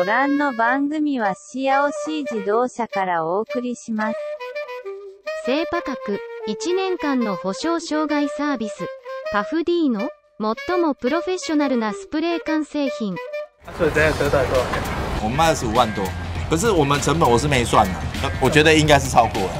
ご覧の番組はCAOC自動車からお送りします。聖パカク、1年間の保証障害サービス、パフDの最もプロフェッショナルなスプレー缶製品。所以这台车大概多少钱？我们卖了15万多，可是我们成本我是没算的，我觉得应该是超过了，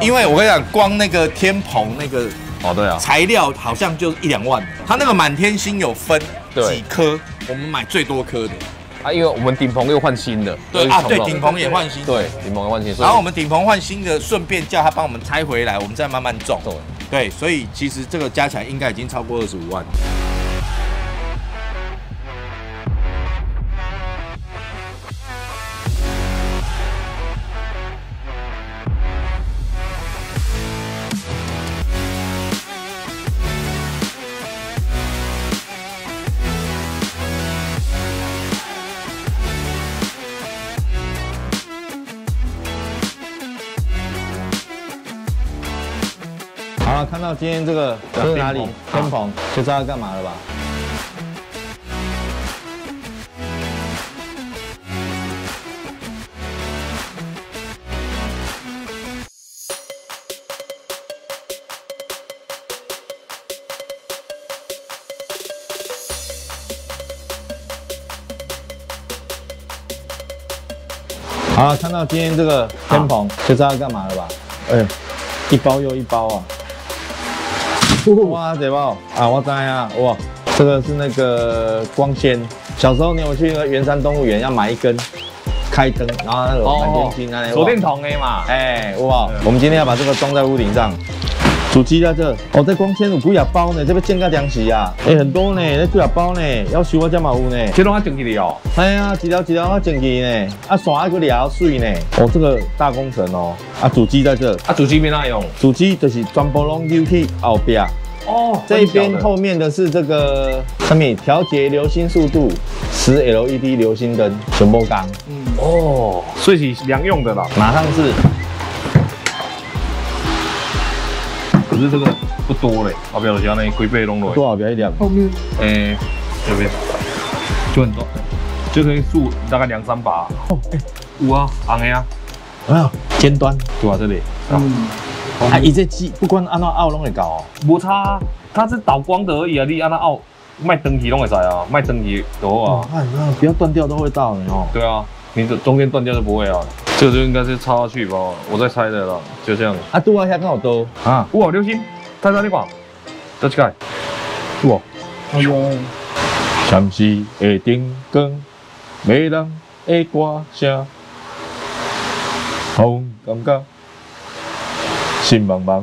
因为我跟你讲，光那个天棚那个。 哦，对啊，材料好像就1-2万，它那个满天星有分几颗，我们买最多颗的啊，因为我们顶棚又换新的，对啊，对，顶棚也换新，对，顶棚换新，然后我们顶棚换新的，顺便叫他帮我们拆回来，我们再慢慢种，对，所以其实这个加起来应该已经超过25万。 好，看到今天这个是哪里？天棚就知道要干嘛了吧？好，看到今天这个天棚就知道要干嘛了吧？哎，一包又一包啊！ 哇，这包啊，我知啊，哇，这个是那个光纤。小时候你有去那个圆山动物园要买一根开灯，然后那种满天星啊，手电筒的嘛，哎，哇，我们今天要把这个装在屋顶上，主机在这，哦，这光纤有几啊包呢，这边见个东西啊，哎，很多呢，那几啊包呢，要收我才嘛有呢，这拢还整起的哦，哎呀，一条一条还整起呢，啊，线还佫了水呢，哦，这个大工程哦，啊，主机在这，啊，主机变哪用？主机就是全部拢丢去后边。 哦，这边后面的是这个上面调节流星速度，10LED 流星灯全部缸。嗯哦，所以是两用的啦。马上是，可是这个不多嘞，后边有些呢龟背拢落。多少边一点？后面，哎，这边就很多，就可以数大概2-3把。哦，哎，有啊，红的啊，啊，尖端就在这里。嗯。 啊！伊这机不管安怎拗拢会搞哦，无差、啊，它是导光的而已啊！你安怎拗，卖灯器拢会使啊，卖灯器都好啊。不要断掉都会到你哦。对啊，你中间断掉就不会啊。这就应该是插下去吧，我在猜的啦，就这样。啊，对啊，遐刚好多啊。哇，流星，在哪里吧？在这个。哇，哎呦，闪烁的灯光，迷人的歌声，好感觉。 心茫茫，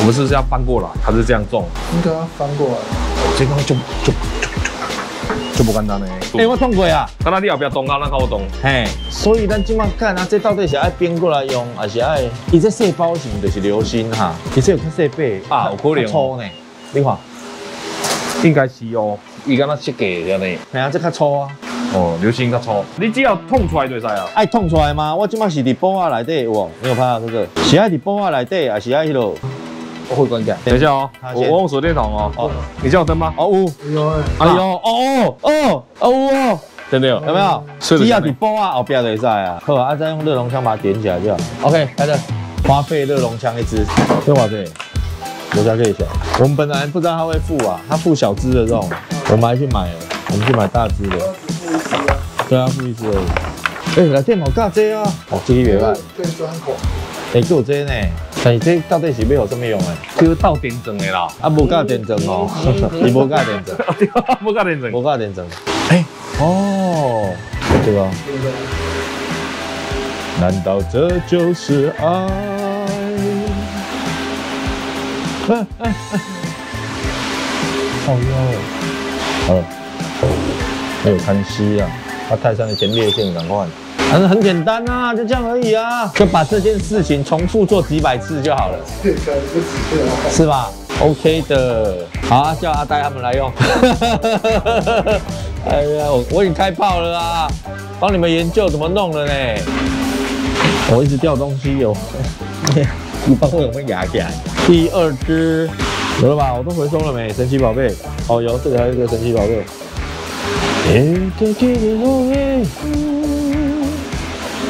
我们是不是要翻过来，还是这样种？应该要翻过来。这个就不简单嘞。哎，我种过啊。刚才你后边种啊，那我种。嘿，所以咱今晚看啊，这到底是爱编过来用，还是爱？伊这细胞型就是流星哈，伊这有看细贝啊，有可能粗呢。你看，应该是哦，伊敢那设计的呢。哎呀，这较粗啊。哦，流星较粗。你只要捅出来就使啊。爱捅出来吗？我今晚是伫布啊内底有无？你有拍啊这个？是爱伫布啊内底，还是爱迄落？ 我会关掉。等一下哦，我用手电筒哦。哦，你叫我灯吗？哦呜，有哎，哎呦，哦哦哦哦，真的有，有没有？只要你包啊，后边就会使啊。好啊，再用热熔枪把它点起来就好。OK， 来这花费热熔枪一支，对吧？对，我再给一下。我们本来不知道它会附啊，它附小支的这种，我们还去买了，我们去买大支的。对啊，附一支而已。哎，来电好尬这啊！哦，这个袂歹。最专口。 哎，够真呢！但是这到底是要有什么用的？就是斗电装的啦，啊，无教电装哦，伊无教电装，对，无教电装，无教电装。哎，哦，对吧？难道这就是爱？嗯嗯嗯。好哟。好了，还有康熙啊，他泰山的前列腺赶快。很简单啊，就这样而已啊，就把这件事情重复做几百次就好了。是可能不止哦，是吧 ？OK 的，好、啊，叫阿呆他们来用。哎呀，我已经开炮了啊，帮你们研究怎么弄了呢。我一直掉东西哦，你帮我有没有压起来？第二只有了吧？我都回收了没？神奇宝贝，哦有，这里还有一个神奇宝贝。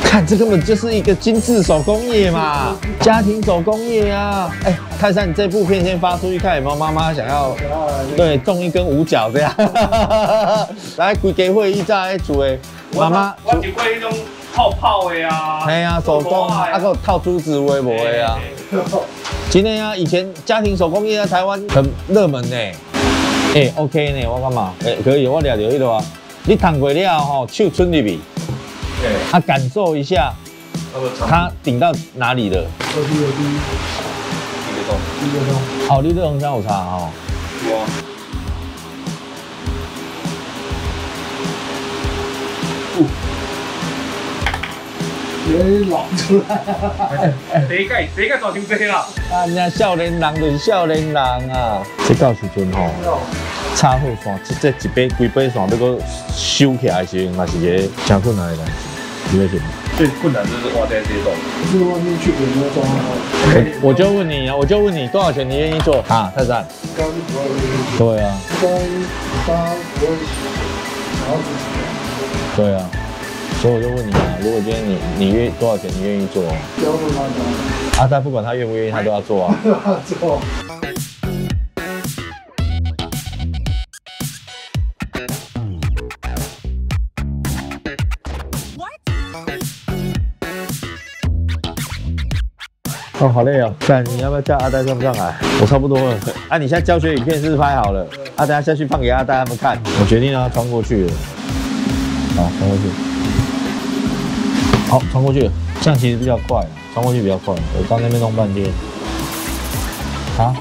看，这根本就是一个精致手工业嘛，家庭手工业啊！哎，泰山，你这部片先发出去看有没有妈妈想要，对，种一根五角这样。来，规家伙一再来煮诶，妈妈。我就过迄种泡泡的啊。哎呀，手工啊，还有套珠子微博的啊。今天啊，以前家庭手工业在台湾很热门呢。 哎、欸、，OK 呢，我干嘛？哎、欸，可以，我抓到迄个啊。你烫过了吼，手伸入去，对，啊，感受一下，它顶到哪里了？第一个洞。哦，你这红香有差哦。有啊。哦。浪出来！哎，第一个做成这啦。啊，人家少年人就是少年人啊。 这到时阵吼，插好线，这一杯规杯线要搁收起来时，那是个真困难的代志，你为什么？最困难就是挖在这种，就是外面去人家装啊。我就问你啊，我就问你多少钱你愿意做啊？泰山。对啊。对啊，所以我就问你啊，如果今天你愿多少钱你愿意做？阿呆不管他愿不愿意，他都要做啊。做。 哦，好累哦！但你要不要叫阿呆上不上来？我差不多了。啊，你现在教学影片是不是拍好了？啊，等下下去放给阿呆他们看。我决定让他穿过去了。好，穿过去。好，穿过去了。这样其实比较快，穿过去比较快。我刚那边弄半天。啊？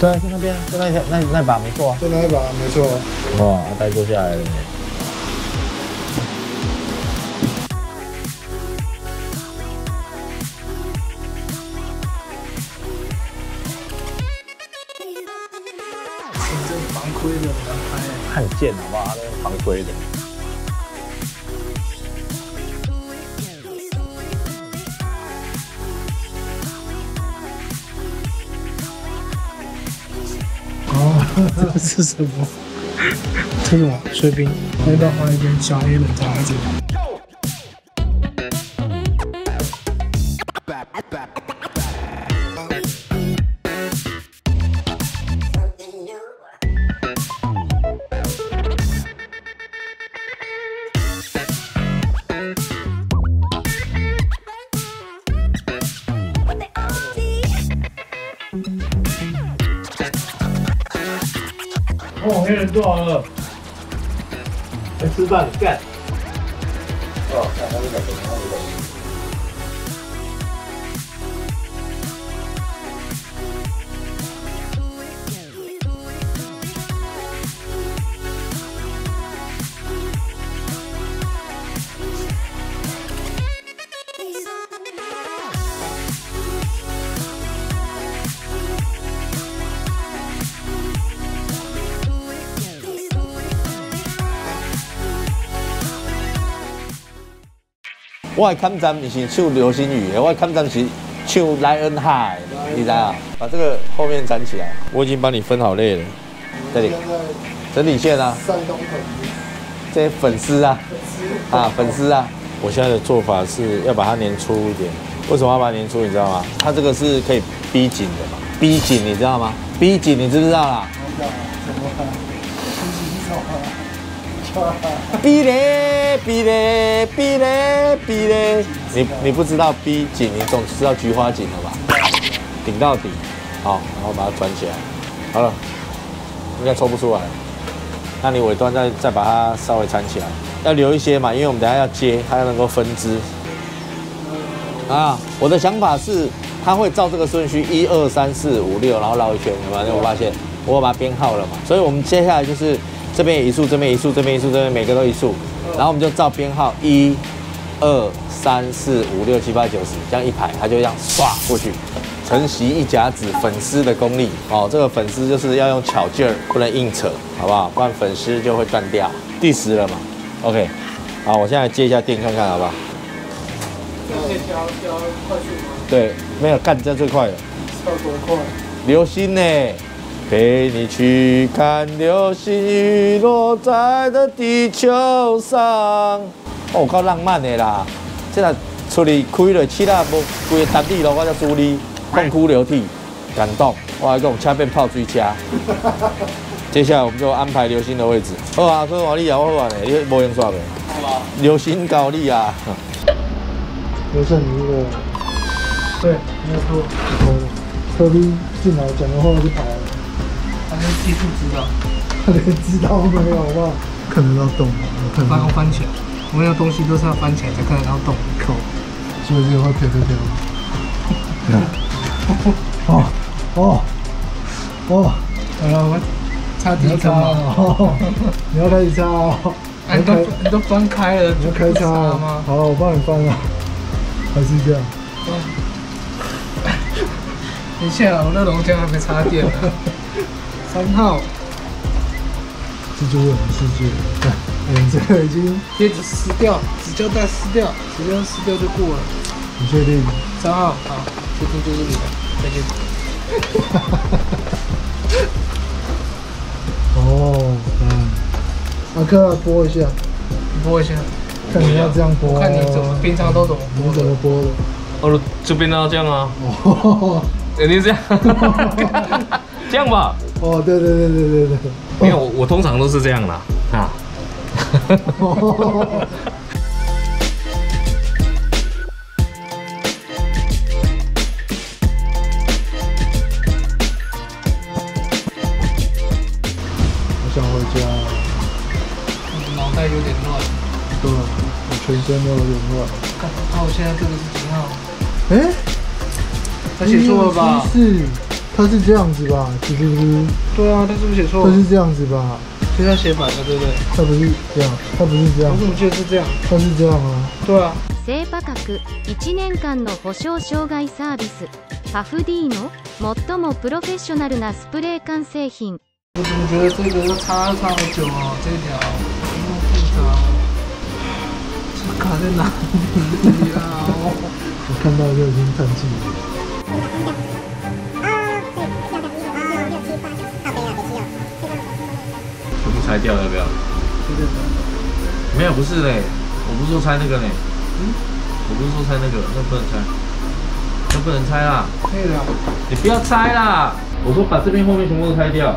对啊，在那边，在那把没错啊。在那一把没错啊。哇，阿呆坐下来了。 看见好不好？那防窥的。哦，这是什么？这是什么？水冰。那到花一边加一冷茶这个。 哦，黑人做好了，来吃饭干。哦，看他这个，看他这个。 我的看站不是唱流星雨，我的看站是唱莱恩海，你知道？把这个后面粘起来。我已经帮你分好类了，这里整理线啊，山东粉，这些粉丝啊，粉丝啊。我现在的做法是要把它粘粗一点。为什么要把它粘粗？你知道吗？它这个是可以逼紧的嘛，逼紧你知道吗？逼紧你知不知道啦？逼嘞，逼嘞，逼嘞，逼嘞！你不知道逼紧，你总知道菊花紧了吧？顶到底，好，然后把它转起来，好了，应该抽不出来。那你尾端再把它稍微缠起来，要留一些嘛，因为我们等一下要接，它要能够分支。啊，我的想法是，它会照这个顺序1、2、3、4、5、6，然后绕一圈，有没有？我发现我把它编号了嘛，所以我们接下来就是。 这边也一束，这边一束，这边一束，这边每个都一束，然后我们就照编号1、2、3、4、5、6、7、8、9、10这样一排，它就这样刷过去。承袭一甲子粉丝的功力哦，这个粉丝就是要用巧劲儿，不能硬扯，好不好？不然粉丝就会断掉。第10了嘛 ，OK。好，我现在接一下电看看，好不好？调快速吗？对，没有干，这最快了。效果快。流星呢？陪你去看流星雨落在的地球上。哦，够浪漫的啦！这若出去开了气啦，无规个单地咯，我才输你。 痛哭流涕，感动，我还跟我掐变炮追加。接下来我们就安排流星的位置。好啊，所以王力啊，我好啊嘞，你无用耍袂？流星高力啊！刘胜宇的，对，没错，科比进来讲的话就跑了。他连技术指导，他连指导都没有，好不好？看得到洞吗？翻空翻起来，我们要东西都是要翻起来才看得到洞。口，所以这个会飘飘飘。 哦哦哦！我差点擦哦，你要开始擦哦。哎，你都翻开了，你要开擦吗？好，我帮你翻了，还是这样。等一下，我那龙江还没插电呢。3号，蜘蛛人，蜘蛛人，看，这个已经贴纸撕掉，纸胶带撕掉，纸胶撕掉就过了。你确定？3号，好。 最近就是你的，再见。哦，嗯，阿克播一下，播一下，看你要这样播，看你怎么平常都怎么播，怎么播的。哦，这边要这样啊。哦，肯定这样，这样吧。哦，对。因为我通常都是这样啦，啊。有点乱，对，我全身都有点乱。看，那我现在这个是几号？哎，他写错了吧？是，他是这样子吧？是。对啊，他是不是写错？他是这样子吧？所以他写反了，对不对？他不是这样，他不是这样。我怎么觉得是这样？他是这样啊。对啊。正価格1年間の保証障害サービス、パフDの最もプロフェッショナルなスプレー缶製品。我怎么觉得这个要差上好久哦，这条。 卡在哪里呀？我看到就已经叹气了。全部拆掉要不要？没有，不是嘞，我不是说拆那个嘞。嗯，我不是说拆那个，那不能拆，那不能拆啦。可以的，你不要拆啦。我说把这边后面全部都拆掉，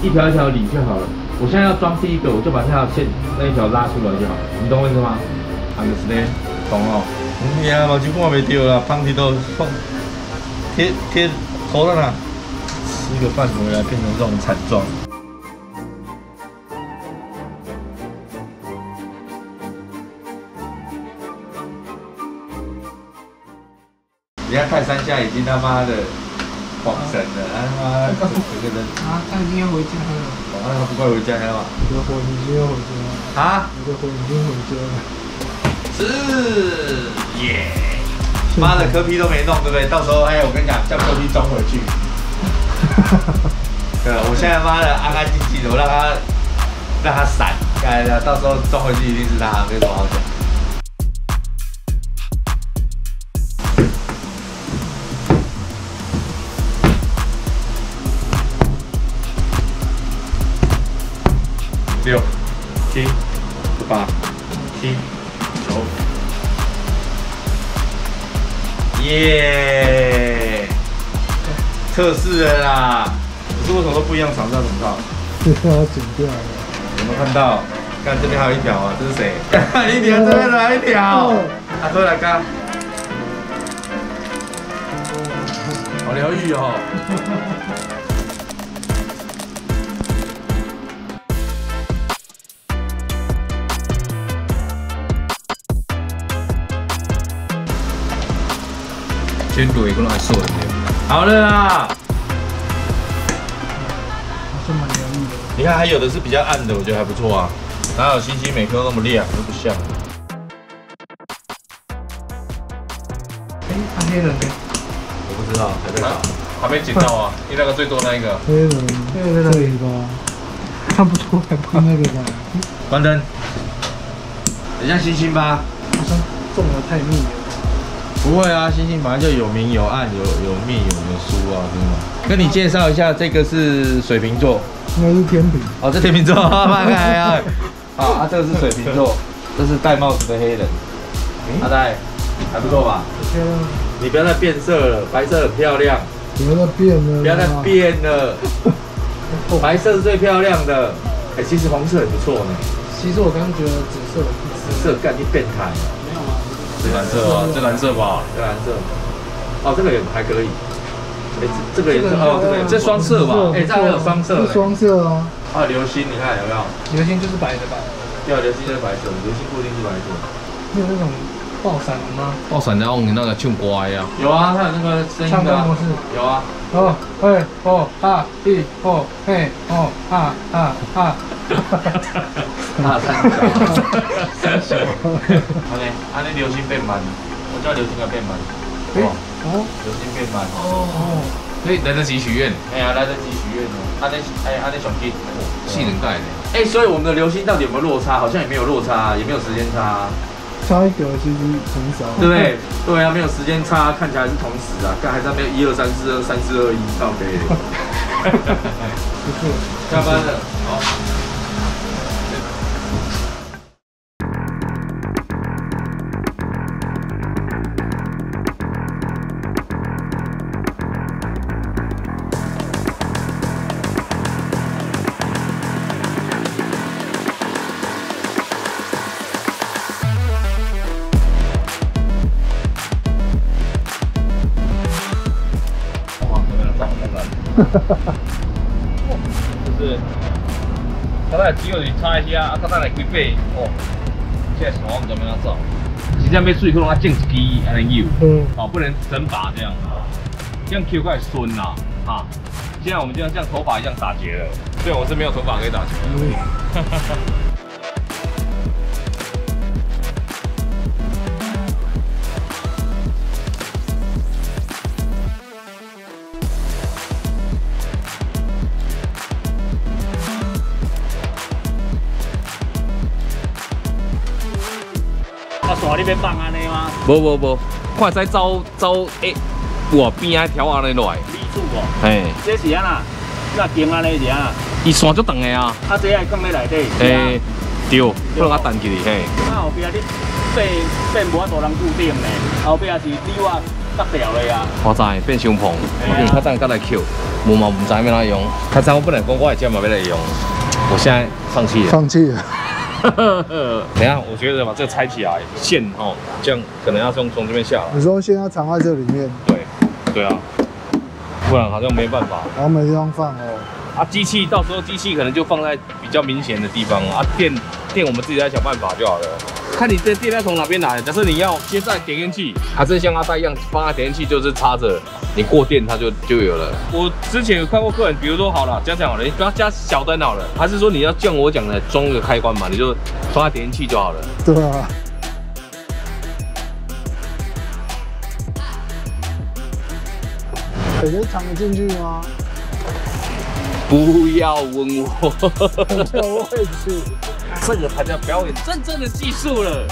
一条一条理就好了。 我现在要装第一个，我就把这条线那一条拉出来就好，你懂我意思吗？understand， 懂哦。哎呀，目睭看袂到啦，放屁都放，贴头上啦。吃个饭回来变成这种惨状。人家泰山下已经他妈的恍神了，啊妈，这个人啊，他已经要回家了。 那他不快回家了吗？你的火已经要回家了啊！你的火已经回家了。是耶！妈的，柯 P 都没弄，对不对？到时候哎，我跟你讲，叫柯 P 装回去。对，我现在妈的安安静静的，我让他闪，哎呀，到时候装回去一定是他，没什么好讲。6、7、8、7、9，耶！测试了啦，可是为什么都不一样？长相怎么到？这个要剪掉了。有没有看到？看这边还有一条啊，这是谁？一条，这边来一条。啊，对了，哥，好疗愈哦。 先怼一个来瘦一点。好了啦，还是蛮疗愈的。你看，还有的是比较暗的，我觉得还不错啊。哪有星星每颗那么亮？都不像。哎，黑人呢？我不知道，还没打，还没捡到啊！你那个最多那一个。黑人，黑人在哪里吧？看不出来吧？那个吧。关灯。很像星星吧？好像中的太密了。 不会啊，星星本来就有明有暗有密有疏啊，真的。跟你介绍一下，这个是水瓶座，应该是天平。哦，这天平座，慢开啊！好啊，这个是水瓶座，这是戴帽子的黑人。阿戴，还不错吧？你不要再变色了，白色很漂亮。不要再变了，不要再变了。白色是最漂亮的。哎，其实红色也不错呢。其实我刚刚觉得紫色，紫色干你变态。 这蓝色啊，这蓝色吧，这蓝色。哦，这个也还可以。哎，这个颜色哦，这个这双色吧？哎，这还有双色。双色哦。啊，流星，你看有没有？流星就是白的吧？对，流星就是白色，流星固定是白色。你有那种爆闪的吗？爆闪的用那个唱歌呀。有啊，它有那个声音的。唱歌模式。有啊。哦，哎，哦，啊，一，哦，嘿，哦，啊啊啊。 那三小 ，OK， 安尼流星变慢，我叫流星要变慢，哦，流星变慢，哦，所以来得及许愿，哎呀，来得及许愿哦，安尼，哎，安尼上去，气能带呢，哎，所以我们的流星到底有没有落差？好像也没有落差，也没有时间差，差一个其实很少，对不对？对啊，没有时间差，看起来是同时啊，但还是没有1、2、3、4、2、3、4、2、1，到底，不错，下班了，好。 就是，刚才只有你差一些啊，刚才来几倍哦。现在什么我们都没拿走，直接被水库弄啊，种一支还能有，哦，不能整把这样，这样 Q 快酸啦，啊！现在我们就像头发一样打结了，对，我是没有头发可以打结的。耍你要放安尼吗？无，看在走诶，我边啊条安尼落来。米柱哦，嘿，这是安那，那筋安尼是安那。伊线足长的啊。啊，这爱放咧内底。诶，对，不能啊弹起哩嘿。啊，后壁你变无多人固定嘞，后壁是你我搭掉的啊。我知，变相碰，因为较早甲来捡，无嘛唔知要哪用。较早我本来讲我会接嘛要来用，我现在放弃了。放弃了。 等一下，我觉得把这个拆起来线哦，这样可能要从这边下来。你说线要藏在这里面？对啊，不然好像没办法。然后没地方放哦。啊，机器到时候机器可能就放在比较明显的地方啊，电我们自己来想办法就好了。看你这电要从哪边来，假设你要接在点烟器，还是像阿呆一样放在点烟器，就是插着，你过电它就有了。我之前有看过客人，比如说好了，这样讲好了，你不要加小灯好了，还是说你要像我讲的装个开关嘛，你就放在点烟器就好了。对啊。 姐姐藏得进去吗？不要问我，不要问去，这个才叫表演真正的技术了。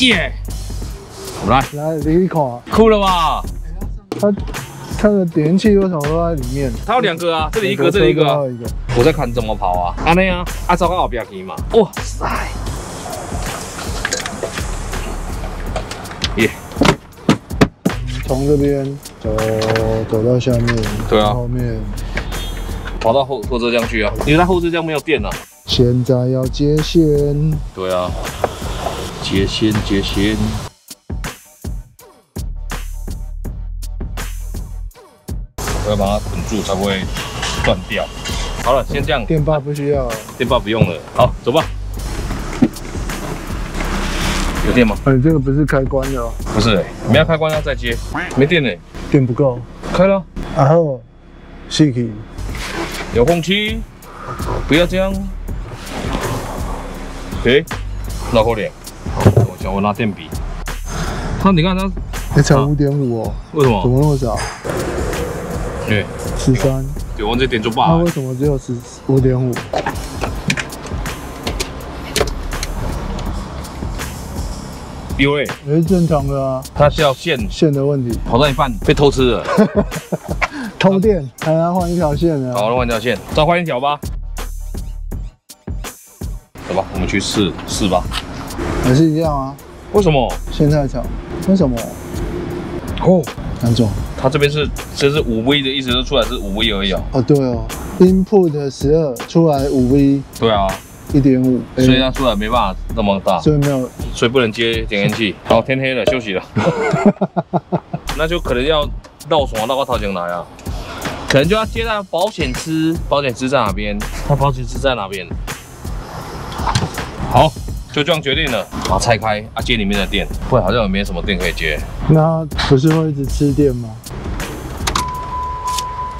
耶！ Yeah. 来，你看，酷了吧？它的点烟器为什么都在里面？它有两个啊，这里一个，这里一个。我在看怎么跑啊，安尼啊，啊走到后边去嘛。哇塞！耶！从这边走到下面，对啊，后面跑到后车厢去啊，因为它后车厢没有电了。现在要接线。对啊，接线。我要把它捆住，才不会断掉。好了，先这样。电棒不需要，电棒不用了。好，走吧。 有电吗？这个不是开关的哦。不是、欸，你要开关要再接，没电呢、欸，电不够。开了，然后熄去。遥控器，不要这样。哎，老好脸。我叫我拿电笔。它你看它，也才5.5哦。为什么？怎么那么少？对，13。对，我这点就罢了。那为什么只有15.5？ 有哎、欸，正常的啊，它掉线的问题，跑到一半被偷吃了，通电还要换一条线的，好了换一条线，再换一条吧，走吧，我们去试吧，还是一样啊？为什么？现在长，为什么？哦，杨总，它这边是这是5V 的意思，就出来是5V 而已啊、哦。哦对哦 ，Input 12出来5V， 对啊。 1.5， 所以它出来没办法那么大，所以没有，所以不能接点烟器。好，天黑了，休息了，那就可能要绕床到我头前来啊，可能就要接到保险丝。保险丝在哪边？它保险丝在哪边？好，就这样决定了，把它拆开啊，接里面的电，不然好像也没什么电可以接。那不是会一直吃电吗？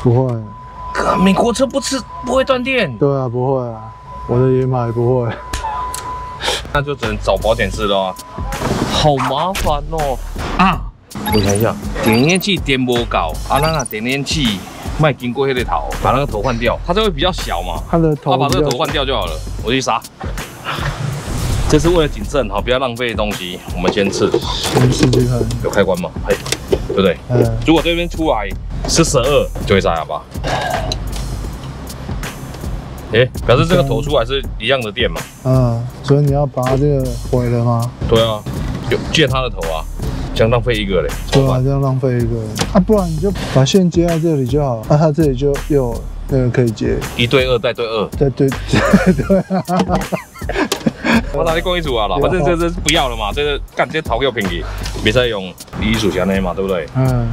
不会，可美国车不会断电。对啊，不会啊。 我的野马也不会，那就只能找保险丝了、啊，好麻烦哦！啊，我想一下，点烟器点不高啊，那啊点烟器卖经过那个头，把那个头换掉，它就会比较小嘛。它的头，把这个头换掉就好了。我去杀，这是为了谨慎哈，不要浪费东西。我们先试，这个有开关吗？哎，对不对？嗯。如果这边出来是12，就会杀哑巴。 哎，表示这个头出来是一样的电嘛？嗯，所以你要把它这个毁了吗？对啊，就借它的头啊，这样浪费一个嘞。对啊，这样浪费一个啊，不然你就把线接在这里就好了，那、啊、它这里就有那个可以接。1对2，再对2，对啊。我打你讲一组啊啦，反正这不要了嘛，这个干这头又便宜，别再用一组钱嘞嘛，对不对？嗯。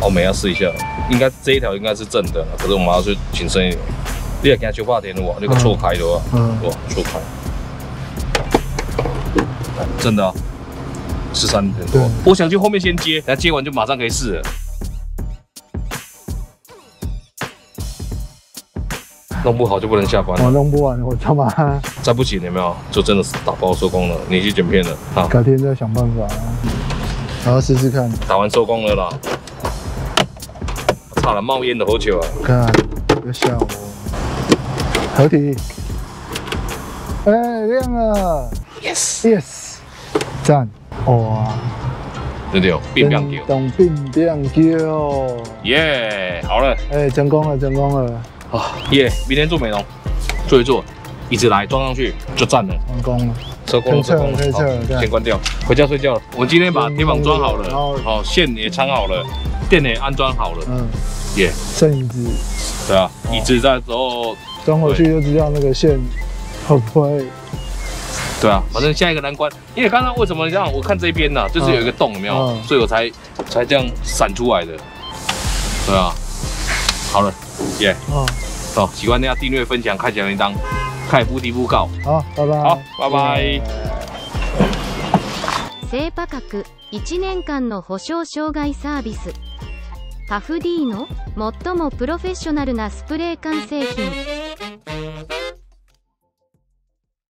我们要试一下，应该这一条应该是正的，可是我们要去谨慎一点。你也给它修发电路啊，那个错开的话，嗯，哇，错开，真的啊，13.多。我想去后面先接，等下接完就马上可以试了。弄不好就不能下班了。我弄不完，我他妈再不行有没有？就真的是打包收工了，你去剪片了啊？改天再想办法，然后试试看。打完收工了啦。 好了，冒烟的好久啊！看，别吓我。合体，哎、欸，亮了 ！Yes，Yes， 赞！哇，对不对？变变球，懂变变球。耶， yeah, 好了，哎、欸，成功了！啊，耶！明天做美容，做一做，椅子来装上去就赞了，成功了。 收工了，先关掉，回家睡觉了。我今天把铁网装好了，好线也穿好了，电也安装好了，嗯，也剩椅子，对啊，椅子在之后装回去就知道那个线会不会，对啊，反正下一个难关，因为刚刚为什么这样？我看这边呐，就是有一个洞，有没有？所以我才这样闪出来的，对啊，好了，耶，好，喜欢大家订阅、分享、开小铃铛。 凯布迪布告，好，拜拜。好，拜拜。聖パ価格1年間の保証障害サービス。パフDの最もプロフェッショナルなスプレー缶製品。